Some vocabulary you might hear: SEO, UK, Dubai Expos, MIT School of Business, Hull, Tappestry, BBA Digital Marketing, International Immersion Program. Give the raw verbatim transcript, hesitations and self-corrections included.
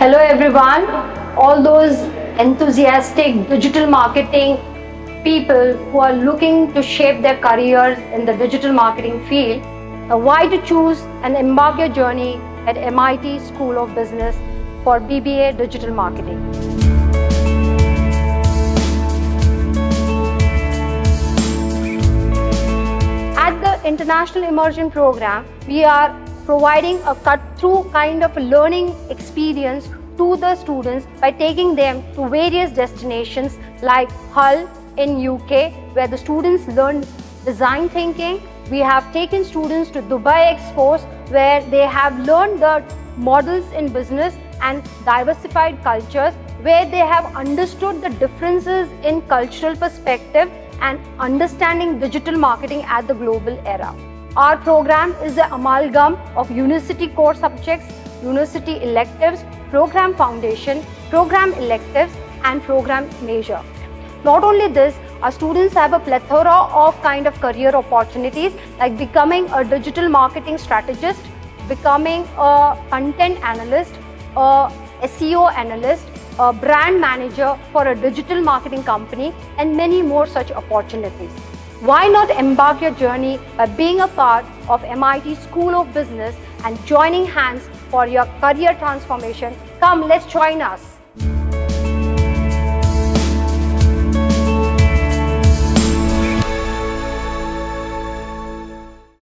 Hello everyone, all those enthusiastic digital marketing people who are looking to shape their careers in the digital marketing field, why to choose and embark your journey at M I T School of Business for B B A Digital Marketing. At the International Immersion Program, we are providing a cut-through kind of learning experience to the students by taking them to various destinations like Hull in U K, where the students learn design thinking. We have taken students to Dubai Expos, where they have learned the models in business and diversified cultures, where they have understood the differences in cultural perspective and understanding digital marketing at the global era. Our program is the amalgam of university core subjects, university electives, program foundation, program electives and program major. Not only this, our students have a plethora of kind of career opportunities like becoming a digital marketing strategist, becoming a content analyst, a S E O analyst, a brand manager for a digital marketing company, and many more such opportunities. Why not embark your journey by being a part of M I T School of Business and joining hands for your career transformation? Come, let's join us.